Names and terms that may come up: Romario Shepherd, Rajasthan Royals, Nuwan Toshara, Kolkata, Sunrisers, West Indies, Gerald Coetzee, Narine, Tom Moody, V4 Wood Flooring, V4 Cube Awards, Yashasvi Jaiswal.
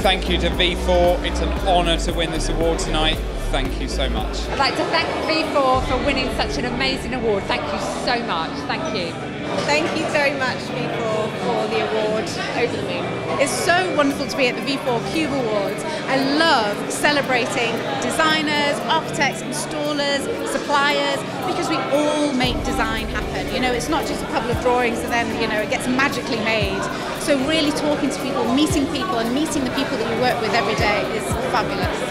thank you to V4. It's an honour to win this award tonight. Thank you so much. I'd like to thank V4 for winning such an amazing award. Thank you so much. Thank you. Thank you very much, V4, for the award. Over the moon. It's so wonderful to be at the V4 Cube Awards. I love celebrating designers, architects, installers, suppliers, because we all make design happen. You know, it's not just a couple of drawings and then, you know, it gets magically made. So really talking to people, meeting the people that you work with every day is fabulous.